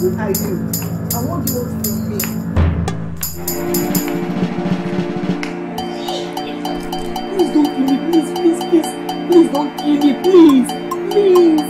who are you? And what do you want from me? Please don't kill me, please, please, please. Please don't kill me, please. Please.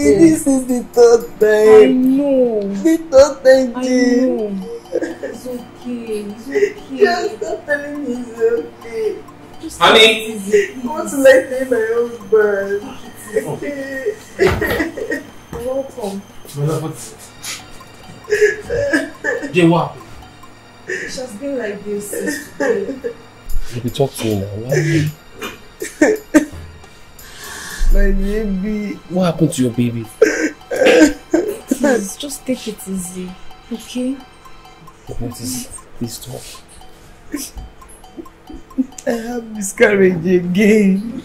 This is the third time. I know. The third time, I know. It's okay. It's okay. Just stop telling me it's okay. Just honey, what will I pay my husband? Okay. You're welcome. Jay, what happened? It has been like this since today. You'll be talking now. My baby. What happened to your baby? Please, just take it easy, okay? Please talk. I have miscarriage again.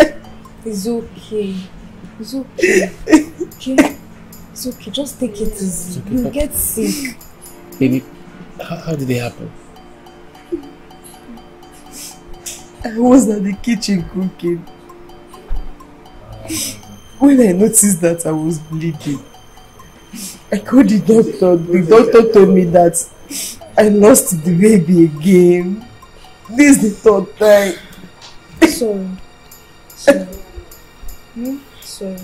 It's okay. It's okay. Okay? It's okay, just take it easy. Okay. You'll get sick. Baby, how did it happen? I was at the kitchen cooking when I noticed that I was bleeding. I called the doctor. The doctor told me that I lost the baby again. This is the third time. Sorry. Yeah? Sorry.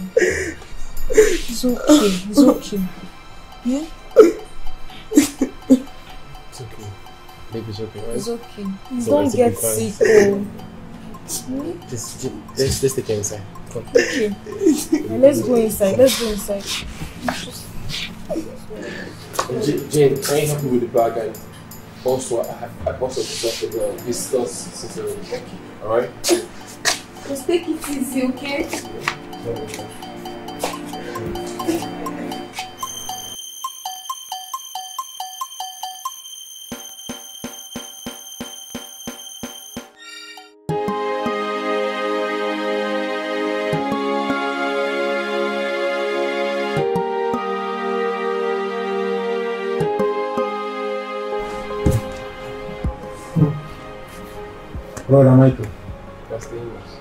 It's okay. It's okay. Yeah? It's okay. Baby, it's okay, right? It's okay. So don't get sick, oh. Let's take her inside. Come. Okay. Let's go inside. Let's go inside. Jane, can you help me with the bag? And also, I also discussed the girl. Discuss sincerely. Okay. Alright? Just take it easy, okay? Okay. Brother Michael. Pastor Amos.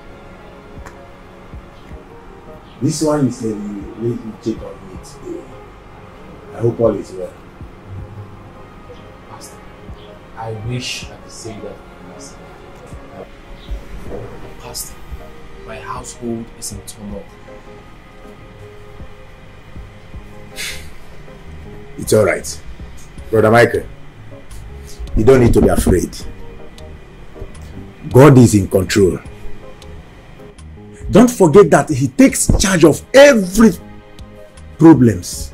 This one you said you really check on me today. I hope all is well. Pastor, I wish I could say that for myself. Pastor, my household is in turmoil. It's alright. Brother Michael, you don't need to be afraid. God is in control. Don't forget that he takes charge of every problems.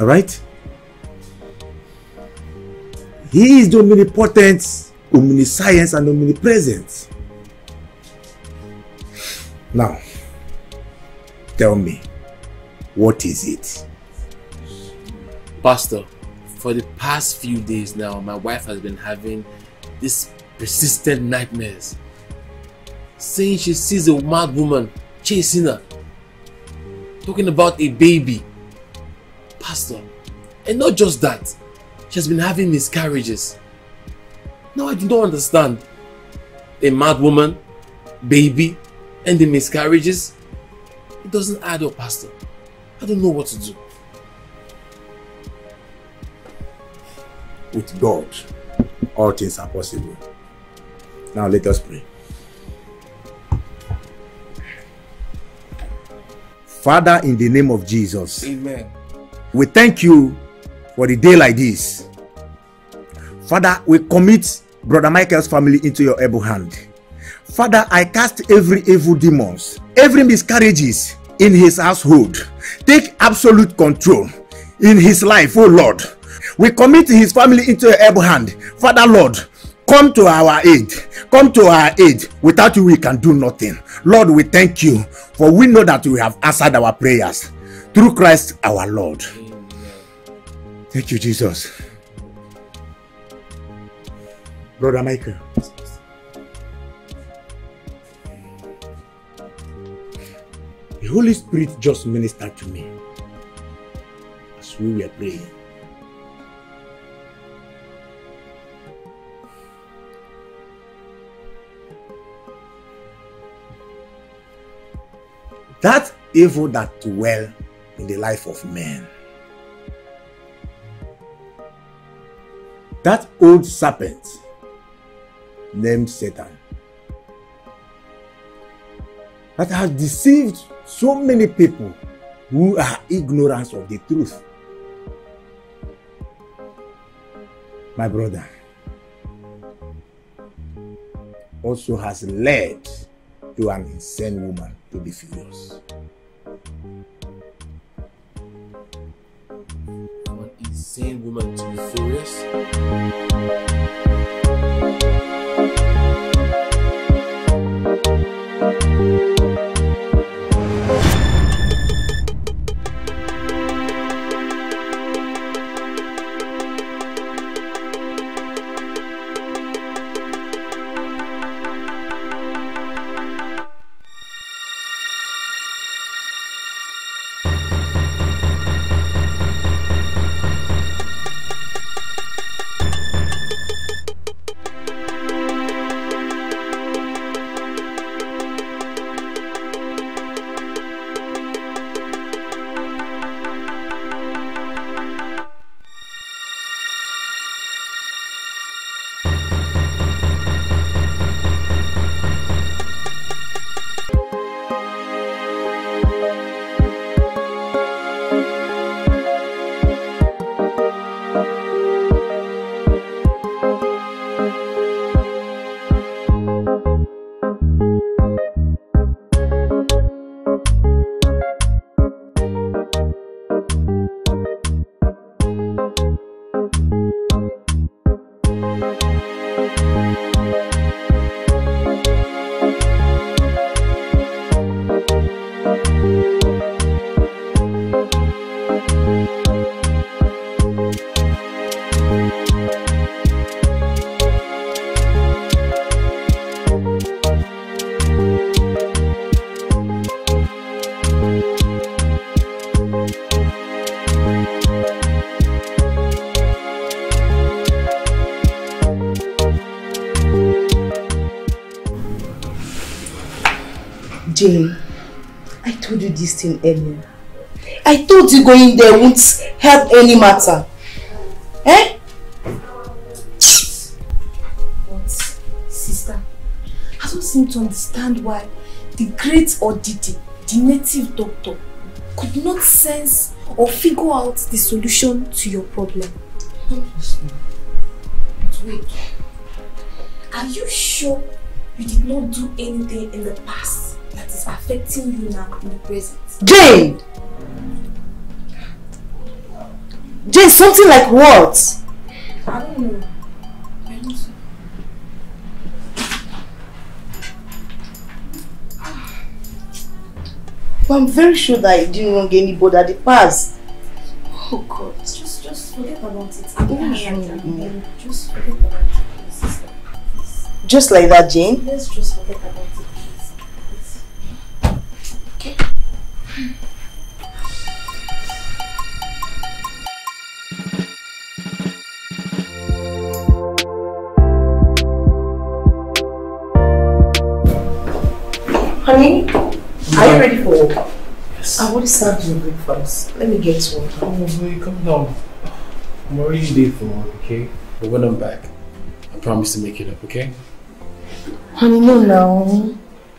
All right? He is the omnipotent, omniscience, and omnipresent. Now, tell me, what is it? Pastor, for the past few days now, my wife has been having these persistent nightmares, saying she sees a mad woman chasing her, talking about a baby. Pastor, and not just that, she has been having miscarriages. Now I do not understand. A mad woman, baby, and the miscarriages. It doesn't add up, Pastor. I don't know what to do. With God, all things are possible. Now let us pray. Father, in the name of Jesus, amen. We thank you for the day like this. Father, we commit Brother Michael's family into your able hand. Father, I cast every evil demons, every miscarriages in his household. Take absolute control in his life, oh Lord. We commit his family into your able hand. Father, Lord, come to our aid. Come to our aid. Without you, we can do nothing. Lord, we thank you, for we know that you have answered our prayers. Through Christ our Lord. Amen. Thank you, Jesus. Brother Michael, the Holy Spirit just ministered to me as we were praying. That evil that dwells in the life of man, that old serpent named Satan, that has deceived so many people who are ignorant of the truth. My brother also has led to an insane woman to be furious. An insane woman to be furious? Jane, I told you this thing earlier. I told you going there won't help any matter. Eh? But, sister, I don't seem to understand why the great Ogidi, the native doctor, could not sense or figure out the solution to your problem. But wait, are you sure you did not do anything in the past that is affecting you now in the present? Jane! Jane, something like what? I don't know. I don't know. But I'm very sure that you didn't want anybody at the past. Oh God. Just forget about it. Just forget about it, please, sister. Please. Just like that, Jane? Let's just forget about it, please. Okay? Honey, are you ready for work? Yes. I want to serve you breakfast. Let me get to work. Oh, boy, come down. I'm already late for work, okay? But when I'm back, I promise to make it up, okay? Honey, no, now.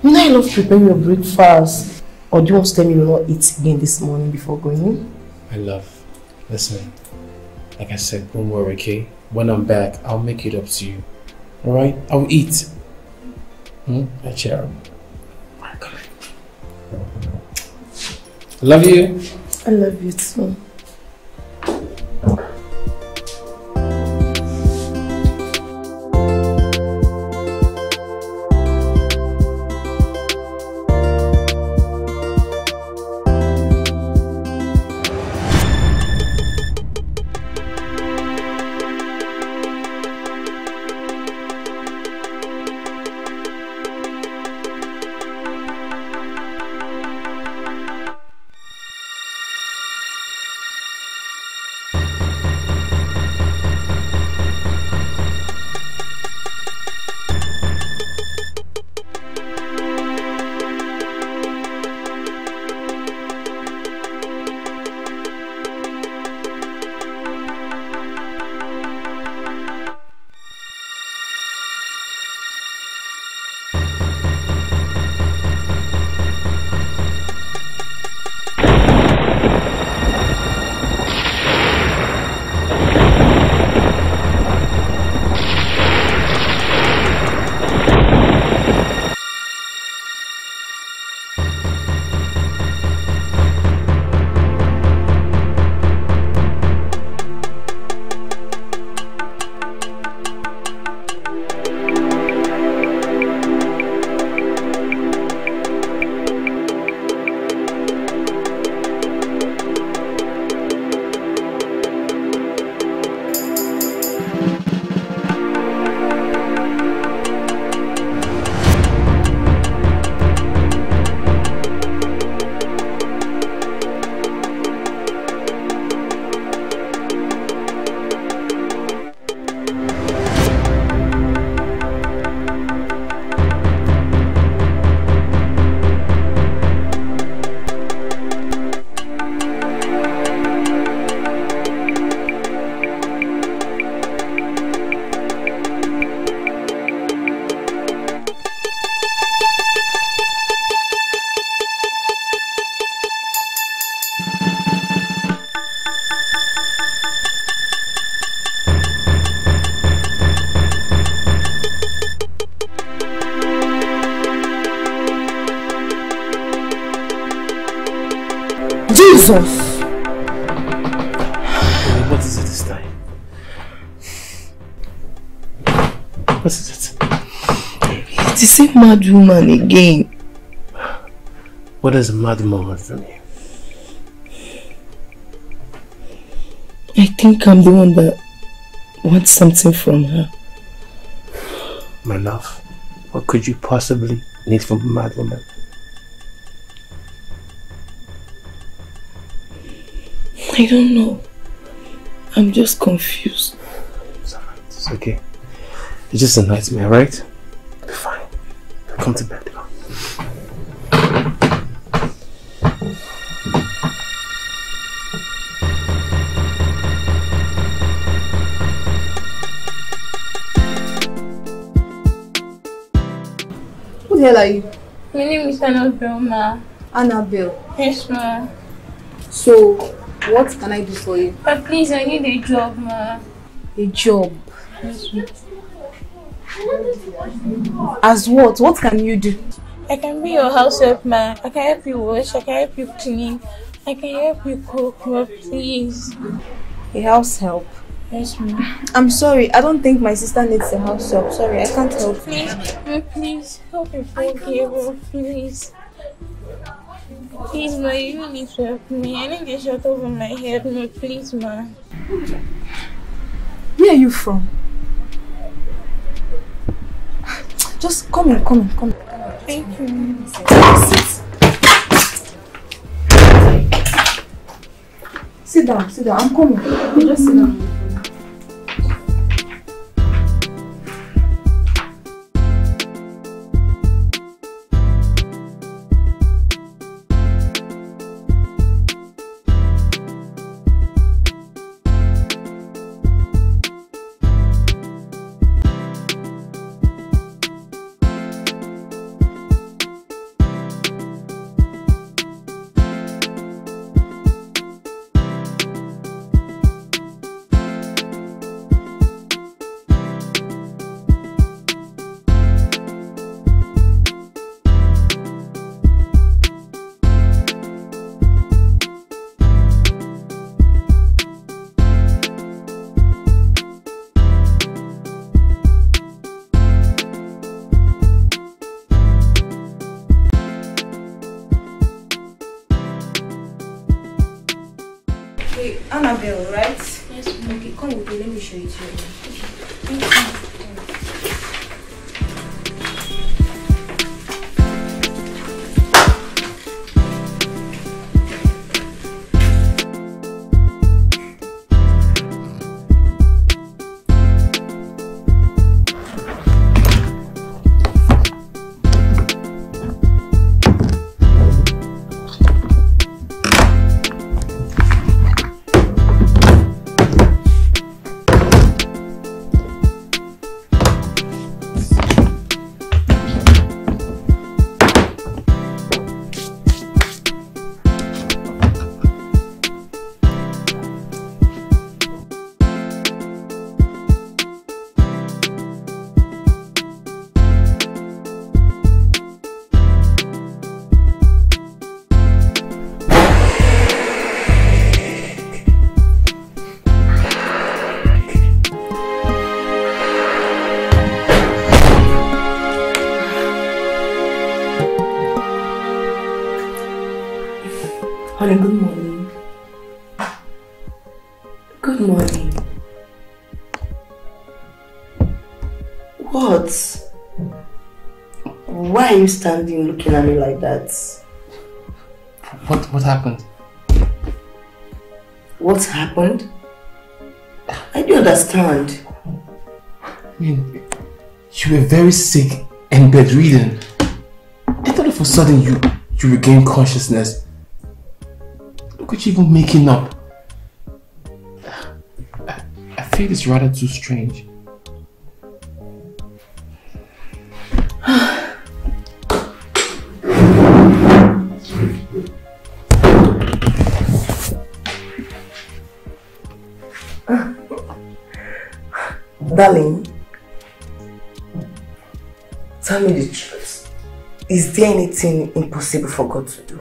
You know I love preparing your breakfast. Or do you want to tell me you will not eat again this morning before going in? My love, listen. Like I said, don't worry, okay? When I'm back, I'll make it up to you. Alright? I'll eat. I'll cheer up. I love you. I love you too. Jesus! What is it this time? What is it? It's the same mad woman again. What does a mad woman want from you? I think I'm the one that wants something from her. My love, what could you possibly need from a mad woman? I don't know. I'm just confused. It's alright. It's okay. It's just a nightmare, right? It'll be fine. Come to bed. the hell are you? My name is Annabelle, ma. Annabelle? Yes, ma. So, what can I do for you? But please, I need a job, ma. A job? Yes, ma. As what? What can you do? I can be your house help, ma. I can help you wash, I can help you clean, I can help you cook, ma, please. A house help? Yes, ma'am. I'm sorry, I don't think my sister needs a house help. Sorry, I can't help. Please, please, help me forgive her, please. Please, ma, you don't need to help me. I need a shot over my head, ma, please, ma. Where are you from? Just come in, come in, come in. Thank you. Sit down, sit down. I'm coming. Just sit down. Annabelle, right? Yes, ma'am. Okay, come with me. Let me show it to you. Thank Why are you standing looking at me like that? What happened? What's happened? I don't understand. I mean, you were very sick and bedridden. I thought all of a sudden you regained consciousness. Look at you even making up. I feel it's rather too strange. Darling, tell me the truth. Is there anything impossible for God to do?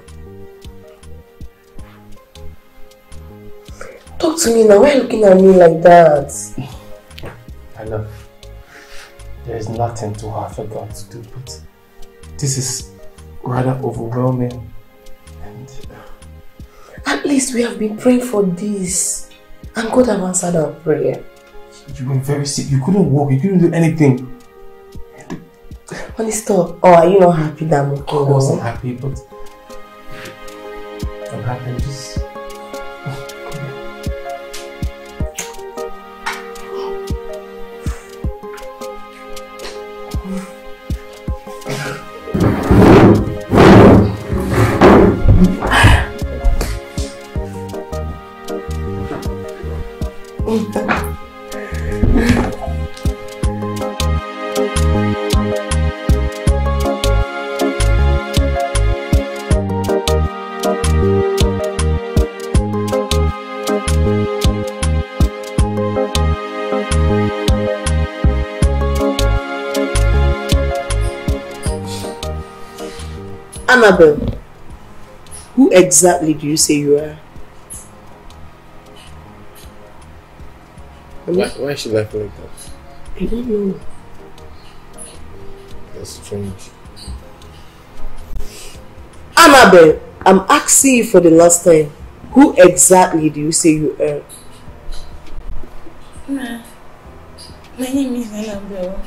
Talk to me now. Why are you looking at me like that? I know. There is nothing too hard for God to do, but this is rather overwhelming. And at least we have been praying for this, and God have answered our prayer. You were very sick. You couldn't walk. You couldn't do anything. Honey, stop. Oh, are you not happy that I'm okay? Of course I'm happy, but I'm happy. Just Annabelle, who exactly do you say you are? Why is she laughing like that? I don't know. That's strange. Annabelle, I'm asking you for the last time. Who exactly do you say you are? Ma, my name is Annabelle.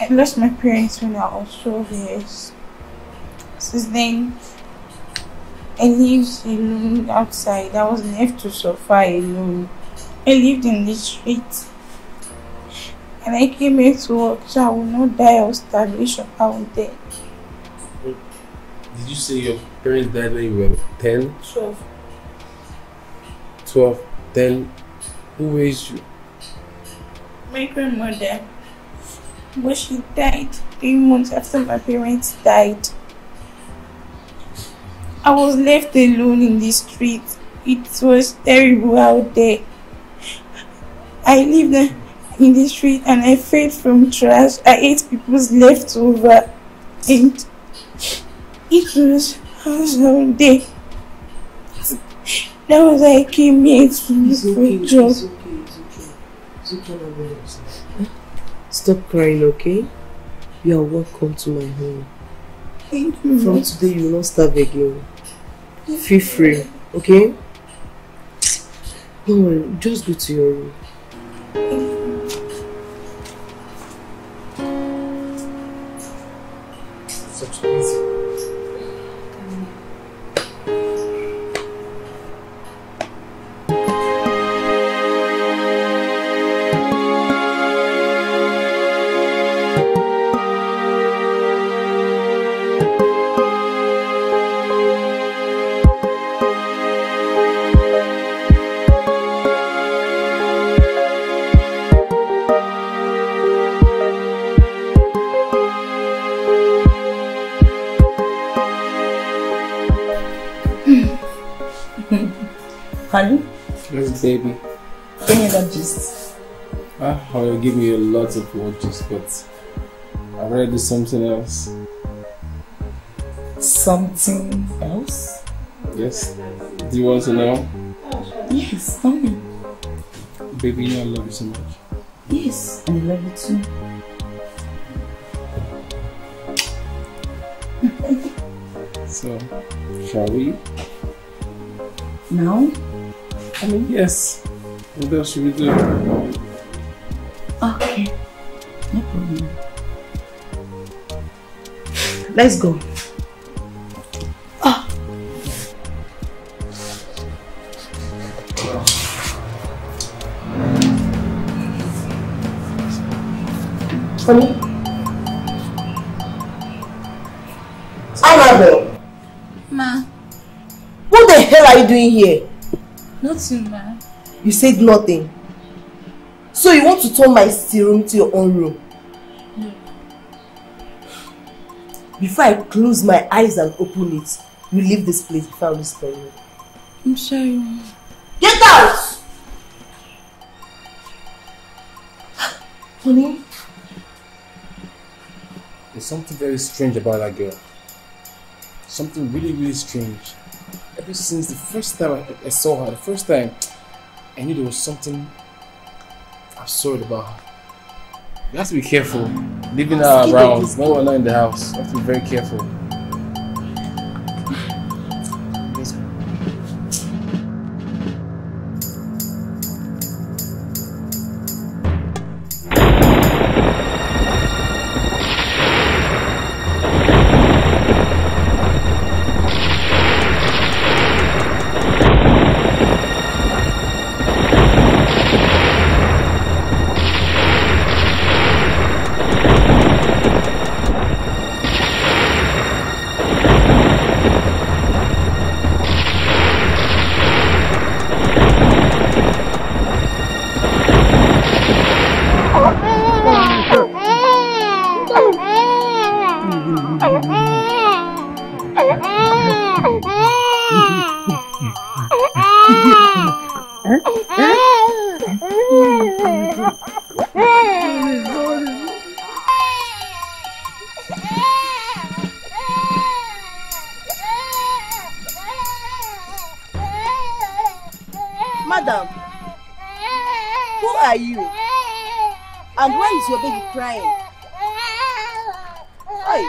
I lost my parents when I was 12 years. Since then, I lived alone outside. I was left to suffer alone. I lived in the street. And I came here to work so I would not die of starvation out there. Did you say your parents died when you were 10? 12. 12? Then who raised you? My grandmother. But she died 3 months after my parents died. I was left alone in the street. It was terrible out there. I lived in the street and I fed from trash. I ate people's leftover and it was all day. That was why I came here to this great job. It's okay, it's okay. It's okay. Stop crying, okay? You are welcome to my home. Thank you. From today, you will not starve again. Feel free, okay? Don't worry, just go to your room. Such easy. Honey? Yes, baby. Give me that gist. I'll give you lots of word gist, but I've read to something else. Something else? Yes. Do you want to know? Yes, tell me. Baby, you know I love you so much. Yes, I love you too. So, shall we? Now? I mean, yes. What else should we do? Okay. No problem. Let's go. Oh. Honey? Annabelle! Ma. What the hell are you doing here? Nothing, ma. You said nothing. So you want to turn my room to your own room? No. Before I close my eyes and open it, you leave this place before I whisper you. I'm sorry, ma. Get out! Honey? There's something very strange about that girl. Something really, really strange. Ever since the first time I saw her, I knew there was something absurd about her. You have to be careful, leaving her around, when we're not in the house. You have to be very careful. Madam, who are you? And why is your baby crying? Oi!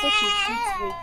Such a cute baby.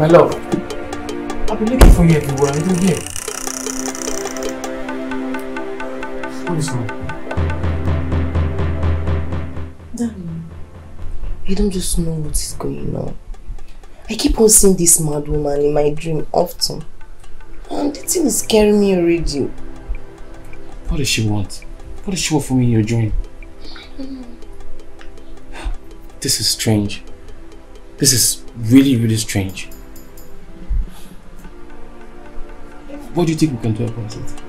My love, I've been looking for you everywhere, even here. What is wrong? Darling, you don't just know what is going on. I keep on seeing this mad woman in my dream often. And the thing is scaring me already. What does she want? What does she want from me in your dream? This is strange. This is really, really strange. What do you think we can do about it?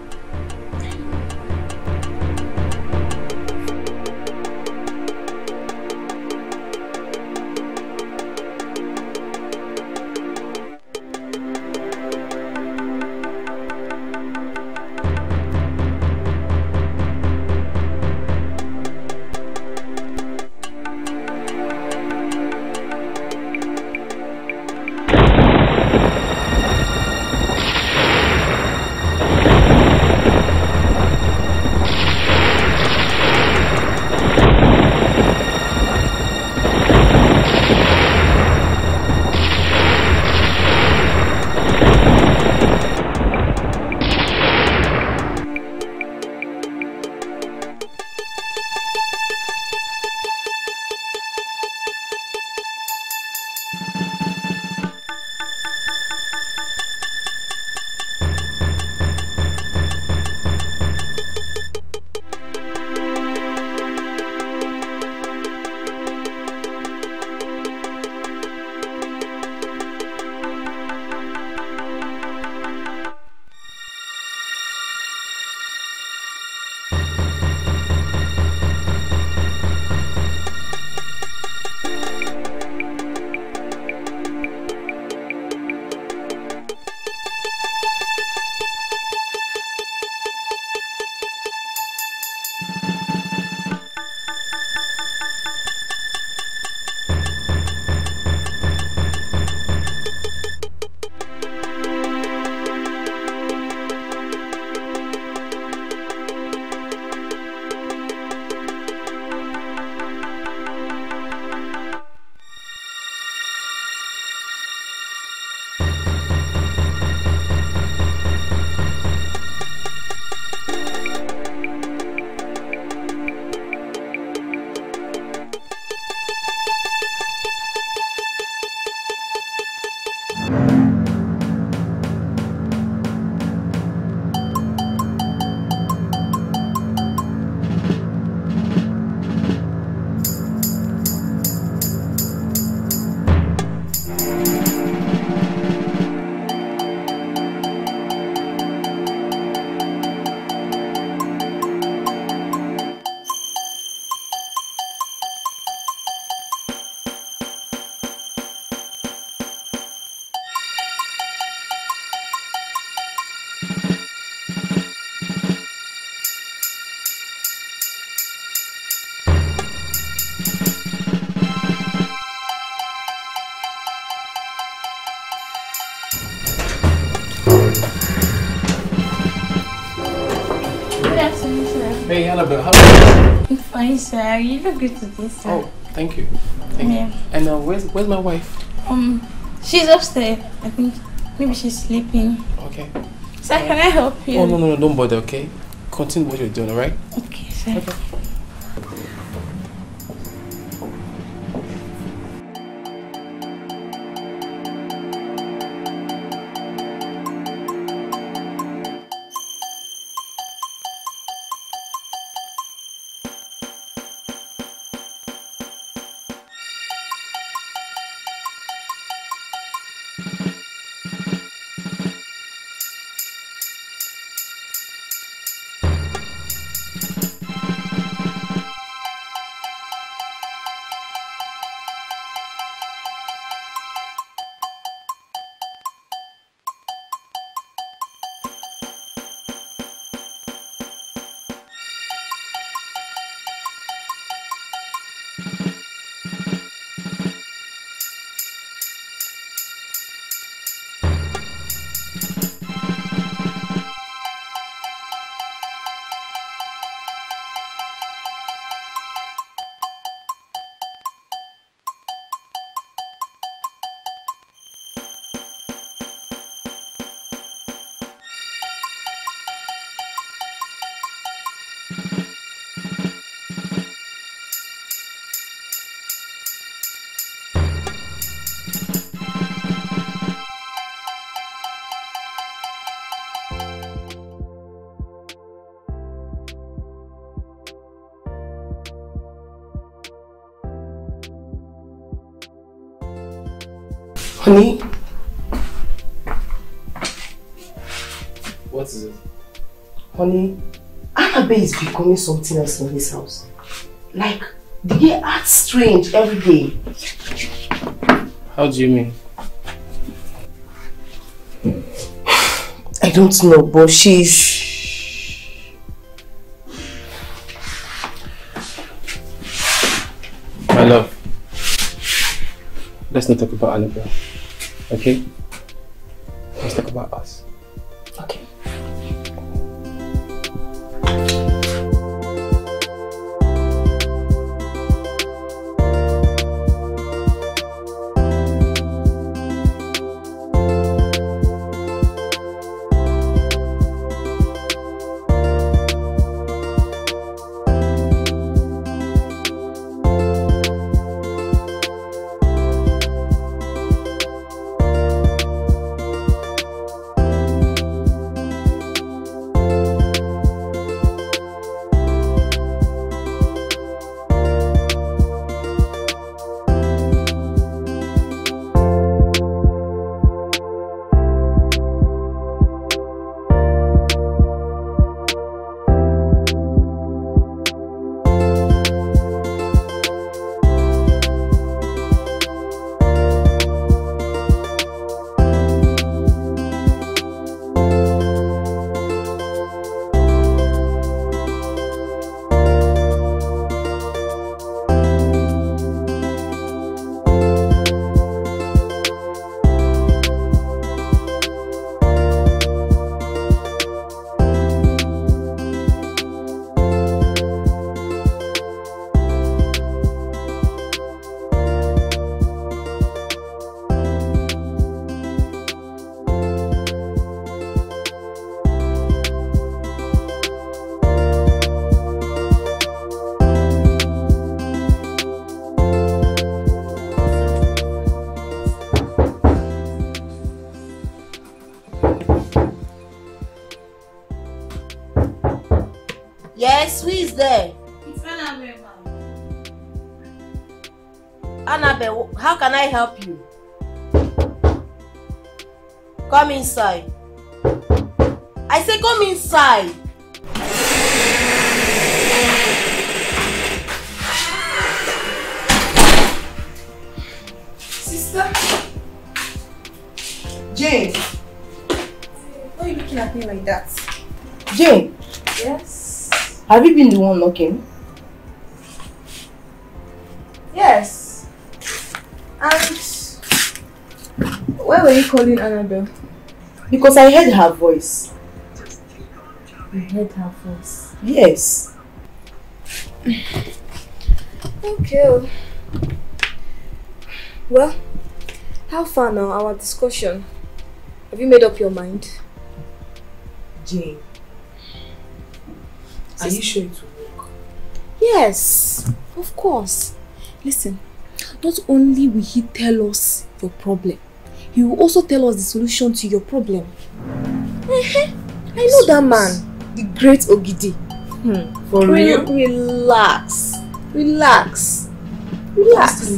Hey, Annabelle, how are you? I'm fine, sir. You look good today, sir. Oh, thank you. Thank you. And where's my wife? She's upstairs. I think maybe she's sleeping. Okay. Sir, can I help you? Oh, no, don't bother, okay? Continue what you're doing, alright? Okay, sir. Okay. Honey? What is it? Honey, Annabelle is becoming something else in this house. Like, they act strange every day. How do you mean? I don't know, but she's... My love. Let's not talk about Annabelle, okay? Let's talk about us. Okay. Can I help you? Come inside. I say come inside. Sister? Jane. Why are you looking at me like that? Jane? Yes? Have you been the one knocking? Yes. And why were you calling Annabelle? Because I heard her voice. I heard her voice. Yes. Okay. Well, how far now, our discussion? Have you made up your mind? Jane, are you sure it will work? Yes, of course. Listen, not only will he tell us your problem, he will also tell us the solution to your problem. I know that man, the great Ogidi. For real? Relax. Relax. Relax.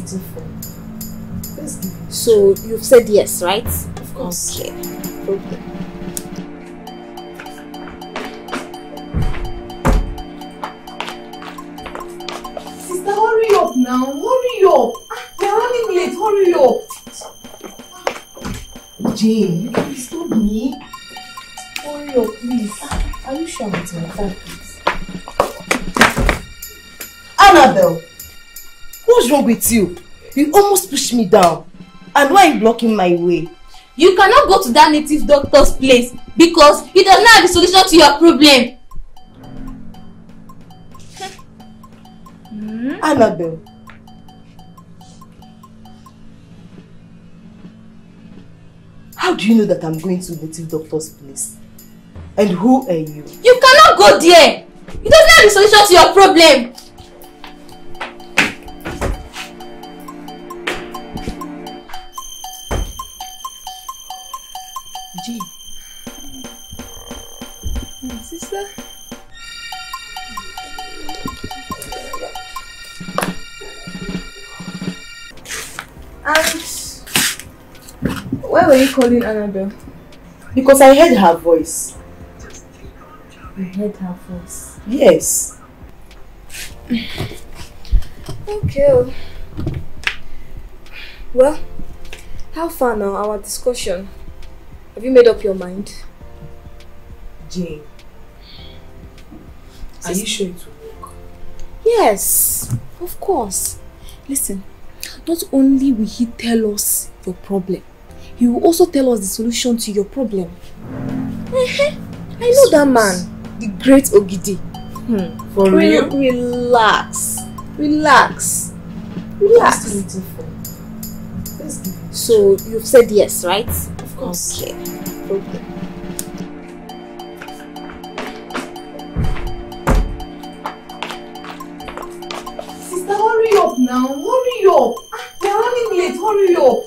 So, you've said yes, right? Of course. Okay. Okay. Sister, hurry up now. Hurry up. They're running late. Hurry up. Jane, you can stop me. Hurry up, please. Are you sure it's my time, please? Annabelle, what's wrong with you? You almost pushed me down. And why are you blocking my way? You cannot go to that native doctor's place because he does not have the solution to your problem. Annabelle. How do you know that I'm going to the native doctor's place? And who are you? You cannot go there. He does not have the solution to your problem. Jane. My sister. And why were you calling Annabelle? Because I heard her voice. You heard her voice? Yes. Okay. Well, how far now, our discussion? Have you made up your mind? Jane, are you sure it will work? Yes, of course. Listen, not only will he tell us your problem, he will also tell us the solution to your problem. I know that man, the great Ogidi. For real? Relax. Relax. Relax. So, you've said yes, right? Okay. Okay. Sister, hurry up now. Hurry up. They're running late. Hurry up.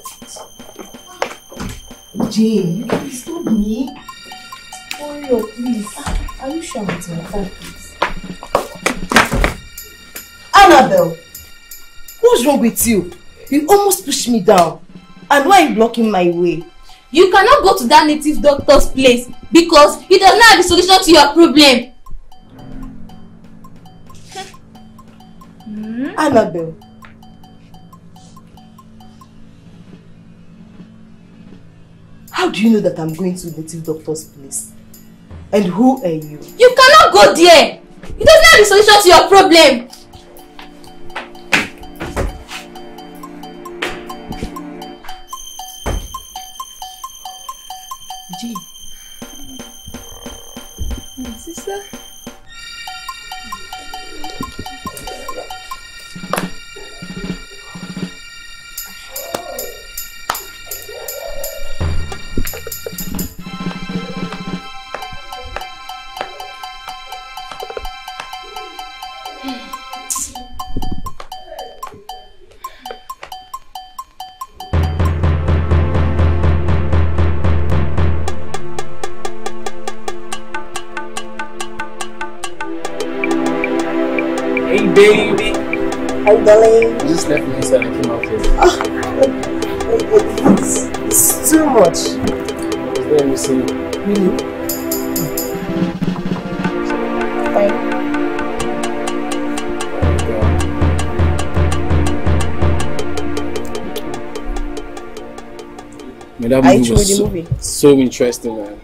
Jane, you can stop me. Hurry up, please. Are you sure it's my time, please? Annabelle, what's wrong with you? You almost pushed me down. And why are you blocking my way? You cannot go to that native doctor's place because he does not have the solution to your problem. Annabelle, how do you know that I'm going to the native doctor's place? And who are you? You cannot go there. He does not have the solution to your problem. Jane. My sister. Baby! Hi, darling. You just left me inside and I came out here. Oh, it's too much. I was there missing you. Really? Bye. Are you through with the movie? So interesting, man.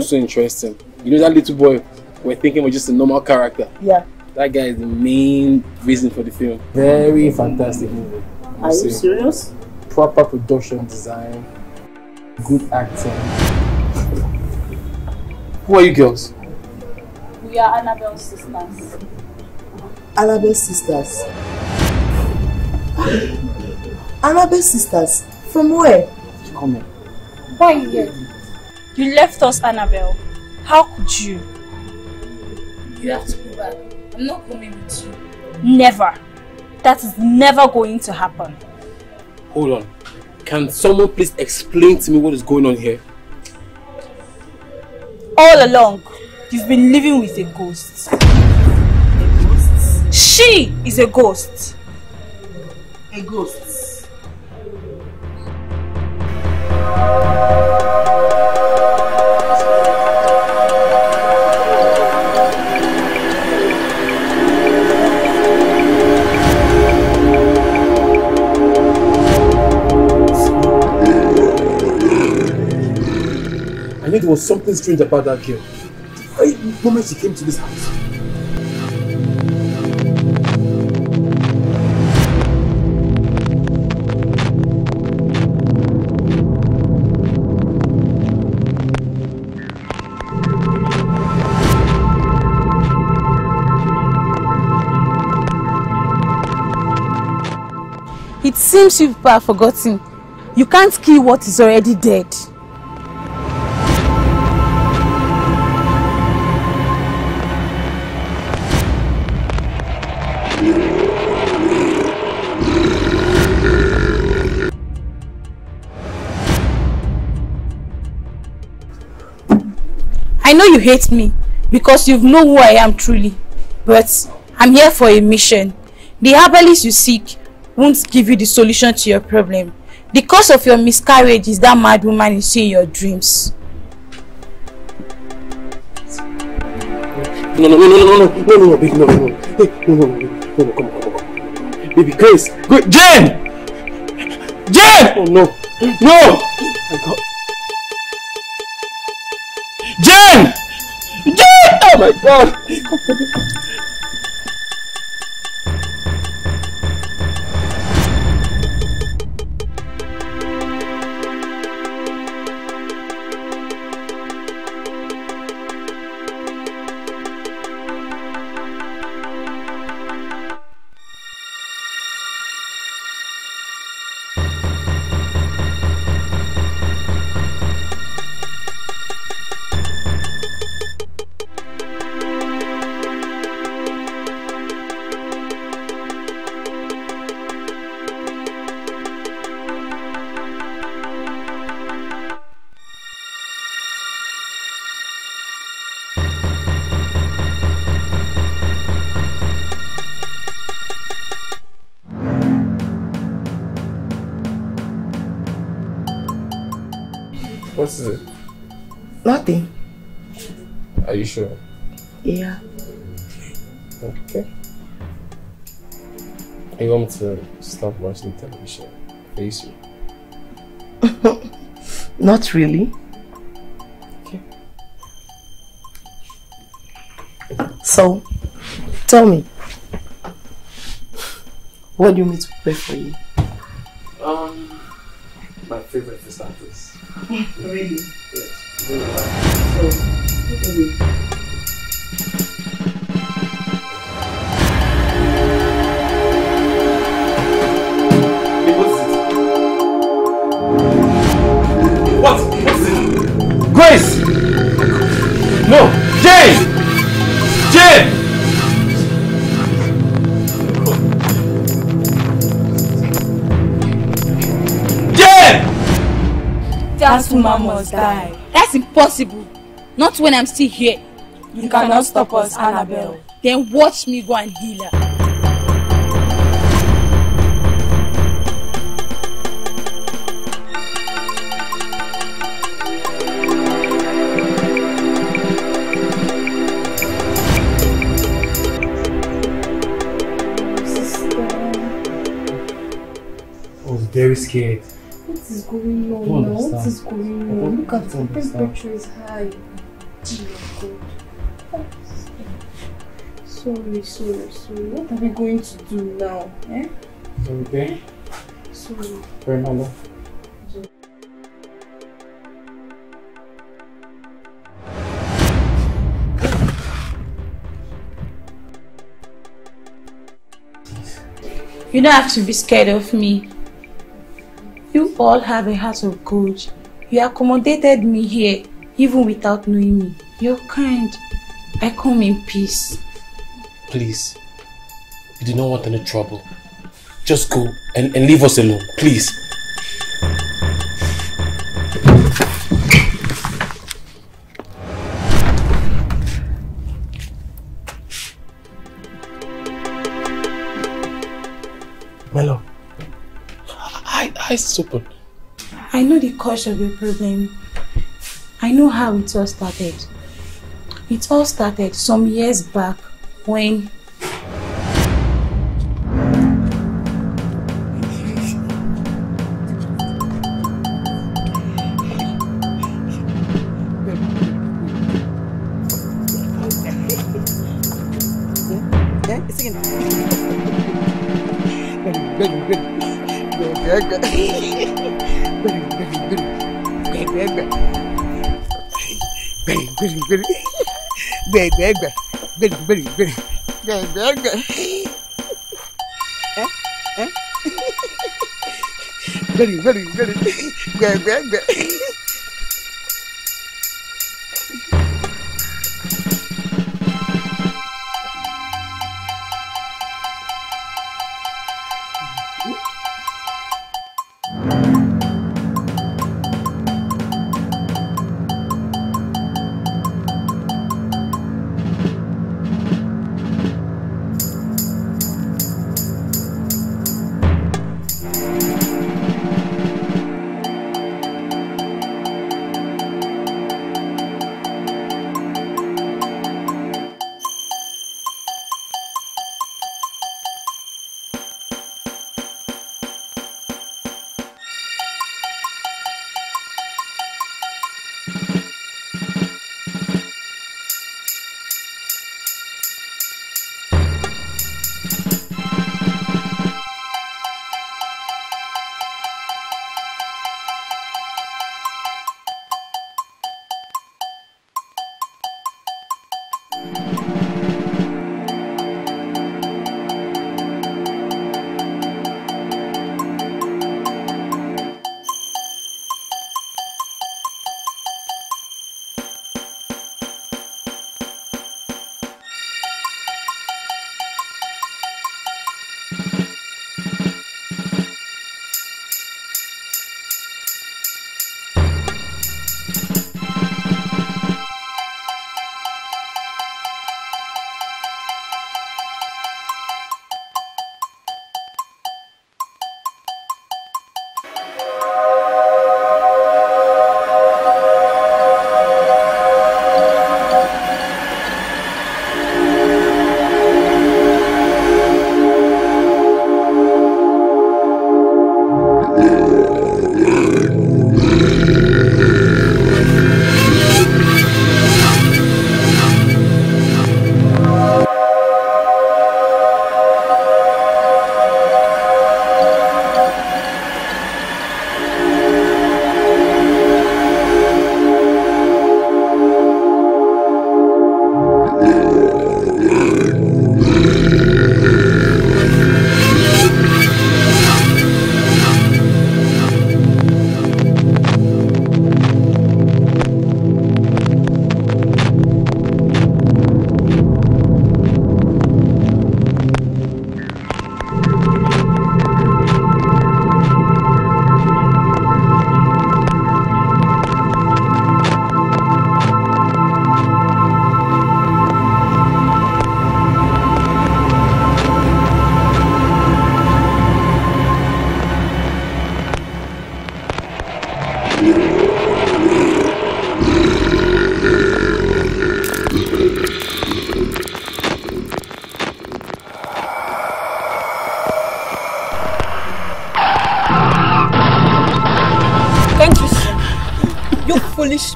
So interesting. You know that little boy we're thinking was just a normal character? Yeah. That guy is the main reason for the film. Very fantastic movie. Are you serious? Proper production design, good acting. Who are you girls? We are Annabelle's sisters. Annabelle's sisters? Annabelle's sisters? From where? Come here. Why here? You left us, Annabelle. How could you? You have to go back. I'm not coming with you. Never. That is never going to happen. Hold on. Can someone please explain to me what is going on here? All along, you've been living with a ghost. A ghost? She is a ghost. A ghost. There was something strange about that girl. The very moment she came to this house. It seems you've forgotten. You can't kill what is already dead. I know you hate me because you've known who I am truly, but I'm here for a mission. The herbalist you seek won't give you the solution to your problem. The cause of your miscarriage is that mad woman you see in your dreams. No, baby, no. Hey, no, come on. Baby, Grace, Grace, Jane! Oh, no! I got... Jane! Jane! Oh my God! What is it? Nothing. Are you sure? Yeah. Okay. You want me to stop watching television? Are you sure? Not really. Okay. So, tell me. What do you mean to pray for you? My favorite for starters. Really? Yes. Really bad. So, that woman must die. That's impossible. Not when I'm still here. You cannot stop us, Annabelle. Then watch me go and heal her. Sister. I was very scared. What is going on? What is going on? Look at the temperature is high. Oh my God. Sorry. What are we going to do now? Eh? Is that okay? Sorry. Very normal. You don't have to be scared of me. You all have a heart of gold. You accommodated me here, even without knowing me. You're kind. I come in peace. Please. You do not want any trouble. Just go and leave us alone, please. Melo, eyes open. I know the cause of your problem. I know how it all started. It all started some years back when...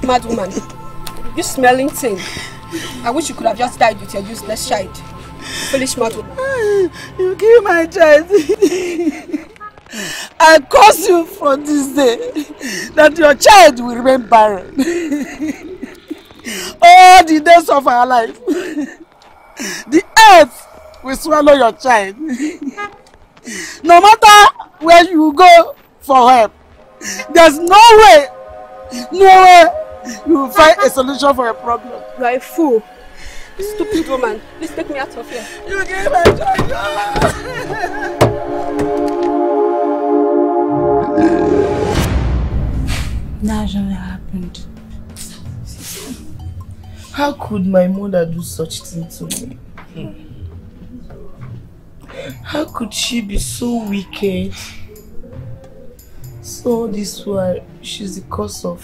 Mad woman, you smelling thing. I wish you could have just died with your useless child. Foolish mad woman. You kill my child. I curse you from this day that your child will remain barren. All the days of our life, the earth will swallow your child. No matter where you go for help, there's no way you will find a solution for a problem. You are a fool. Stupid woman. Please take me out of here. You gave my child. Naturally happened. How could my mother do such thing to me? How could she be so wicked? So this why she's the cause of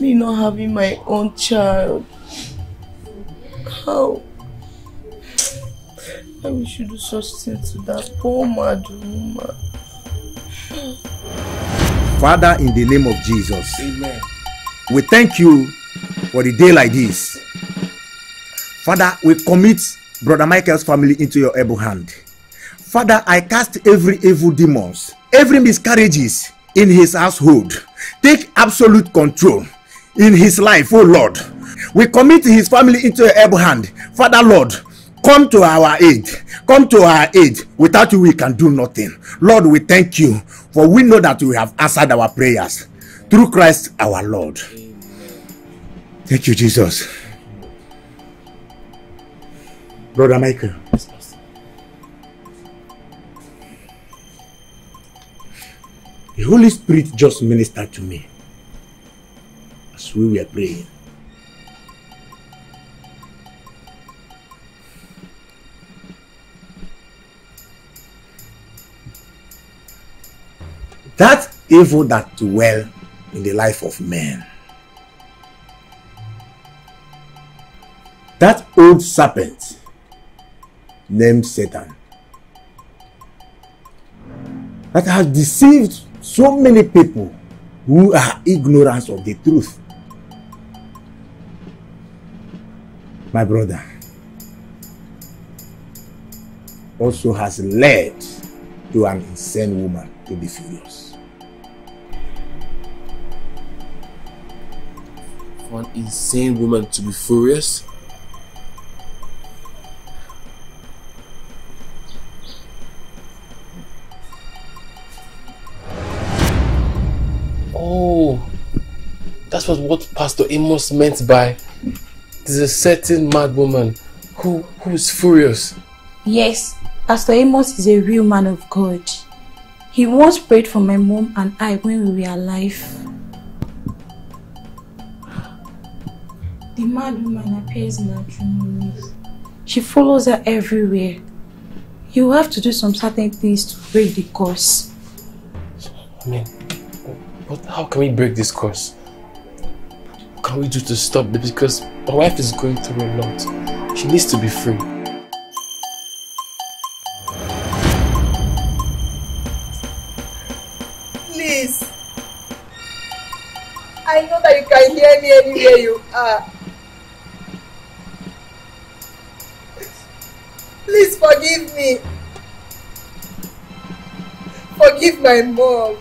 me not having my own child. How? I wish you do such things to that poor mad woman. Father, in the name of Jesus, amen. We thank you for the day like this. Father, we commit Brother Michael's family into your able hand. Father, I cast every evil demons, every miscarriages in his household. Take absolute control in his life, oh Lord. We commit his family into your able hand. Father, Lord, come to our aid. Come to our aid. Without you, we can do nothing. Lord, we thank you, for we know that you have answered our prayers. Through Christ our Lord. Thank you, Jesus. Brother Michael. The Holy Spirit just ministered to me as we were praying. That evil that dwells in the life of man, that old serpent named Satan, that has deceived so many people who are ignorant of the truth. My brother also has led to an insane woman to be furious. For an insane woman to be furious? Oh, that was what Pastor Amos meant by there's a certain mad woman who is furious. Yes, Pastor Amos is a real man of God. He once prayed for my mom and I when we were alive. The mad woman appears in our dreams. She follows her everywhere. You have to do some certain things to break the curse. Amen. But how can we break this curse? What can we do to stop it? Because my wife is going through a lot. She needs to be free. Please. I know that you can hear me anywhere you are. Please forgive me. Forgive my mom.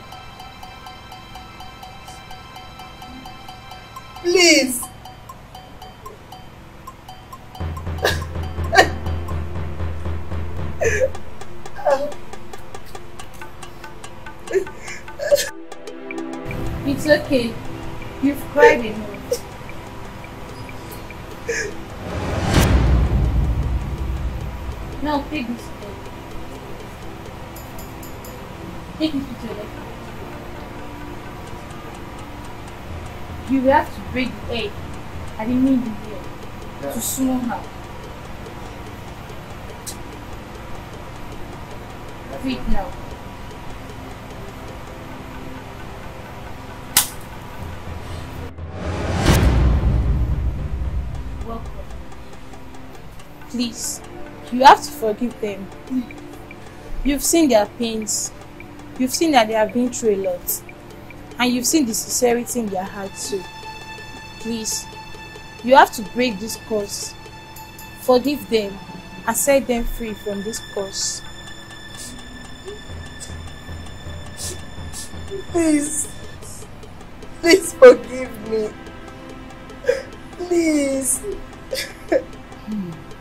Please. It's okay. You've cried enough. Now take this. Take this to your left. You have to break the egg. I didn't mean the egg. Yeah. To small her. Break now. Welcome. Please, you have to forgive them. You've seen their pains. You've seen that they have been through a lot. And you've seen the sincerity in their hearts too. Please, you have to break this curse. Forgive them and set them free from this curse. Please. Please forgive me. Please.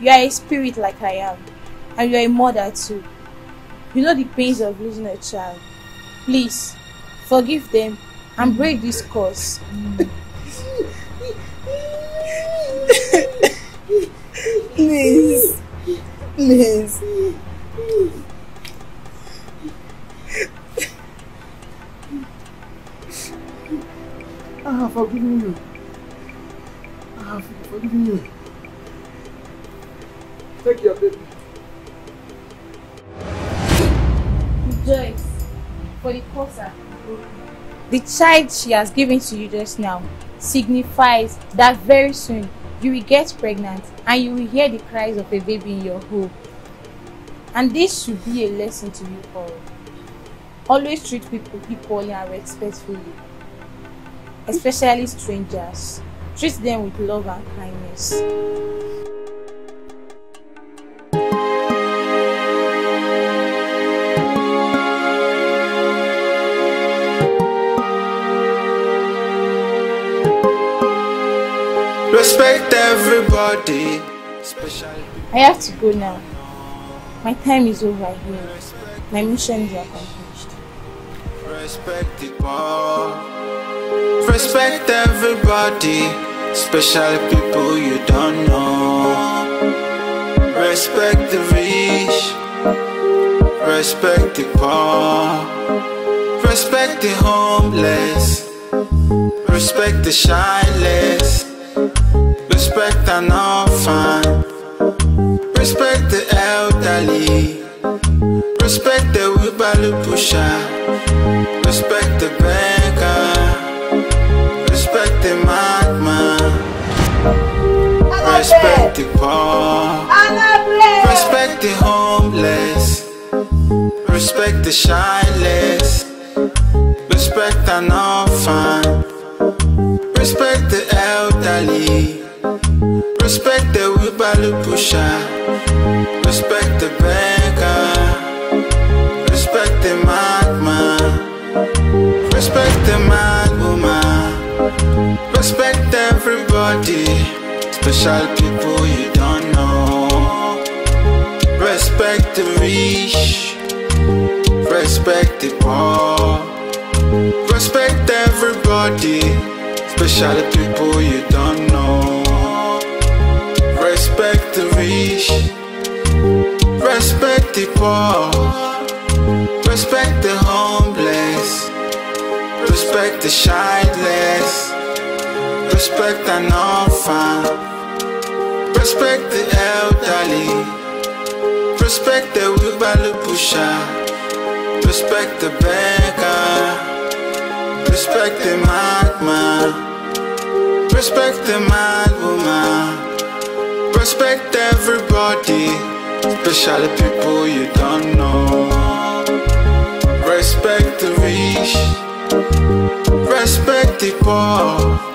You are a spirit like I am. And you are a mother too. You know the pains of losing a child. Please, forgive them and break this curse. Please. Please. I have forgiven you. I have forgiven you. Take your baby. Rejoice for the causer. The child she has given to you just now signifies that very soon you will get pregnant and you will hear the cries of a baby in your home. And this should be a lesson to you all. Always treat people equally and respectfully, especially strangers. Treat them with love and kindness. Respect everybody. I have to go now. My time is over here. My mission is accomplished. Respect it all. Respect everybody, especially people you don't know. Respect the rich. Respect the poor. Respect the homeless. Respect the shyness. Respect an orphan. Respect the elderly. Respect the wheelbarrow pusher. Respect the beggar. Respect the madman. Annabelle. Respect the poor. Annabelle. Respect the homeless. Respect the shyness. Respect an orphan. Respect the elderly. Respect the wheelbarrow pusher. Respect the beggar. Respect the madman. Respect the mad woman. Respect everybody, special people you don't know. Respect the rich. Respect the poor. Respect everybody, especially people you don't know. Respect the rich. Respect the poor. Respect the homeless. Respect the childless. Respect an orphan. Respect the elderly. Respect the wheelbarrow pusher. Respect the beggar. Respect the madman. Respect the mad woman. Respect everybody, especially people you don't know. Respect the rich. Respect the poor.